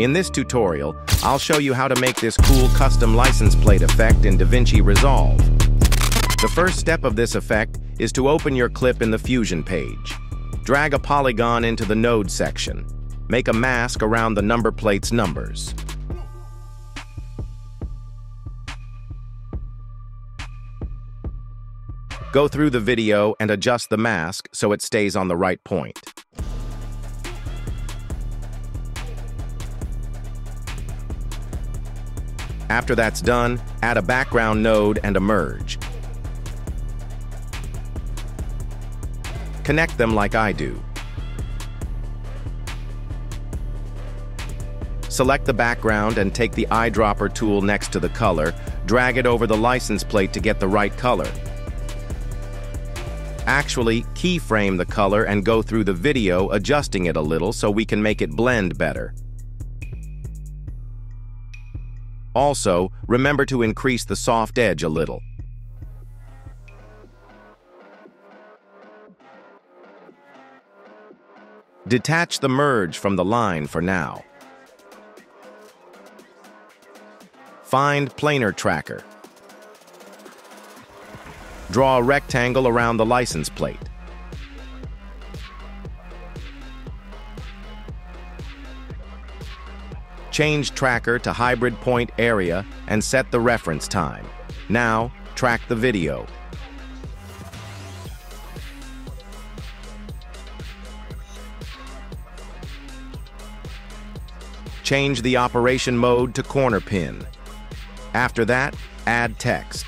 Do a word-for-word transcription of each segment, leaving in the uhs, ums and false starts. In this tutorial, I'll show you how to make this cool custom license plate effect in DaVinci Resolve. The first step of this effect is to open your clip in the Fusion page. Drag a polygon into the node section. Make a mask around the number plate's numbers. Go through the video and adjust the mask so it stays on the right point. After that's done, add a background node and a merge. Connect them like I do. Select the background and take the eyedropper tool next to the color, drag it over the license plate to get the right color. Actually, keyframe the color and go through the video adjusting it a little so we can make it blend better. Also, remember to increase the soft edge a little. Detach the merge from the line for now. Find planar tracker. Draw a rectangle around the license plate. Change tracker to hybrid point area and set the reference time. Now, track the video. Change the operation mode to corner pin. After that, add text.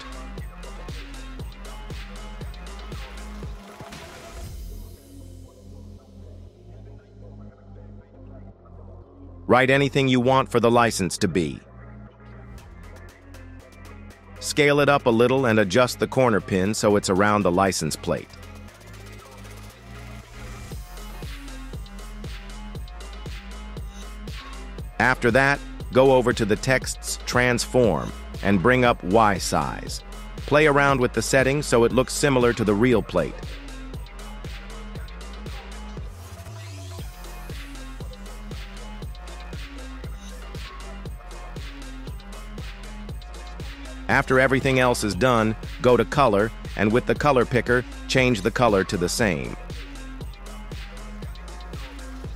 Write anything you want for the license to be. Scale it up a little and adjust the corner pin so it's around the license plate. After that, go over to the text's transform and bring up Y size. Play around with the settings so it looks similar to the real plate. After everything else is done, go to color, and with the color picker, change the color to the same.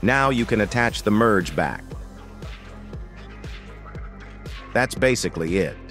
Now you can attach the merge back. That's basically it.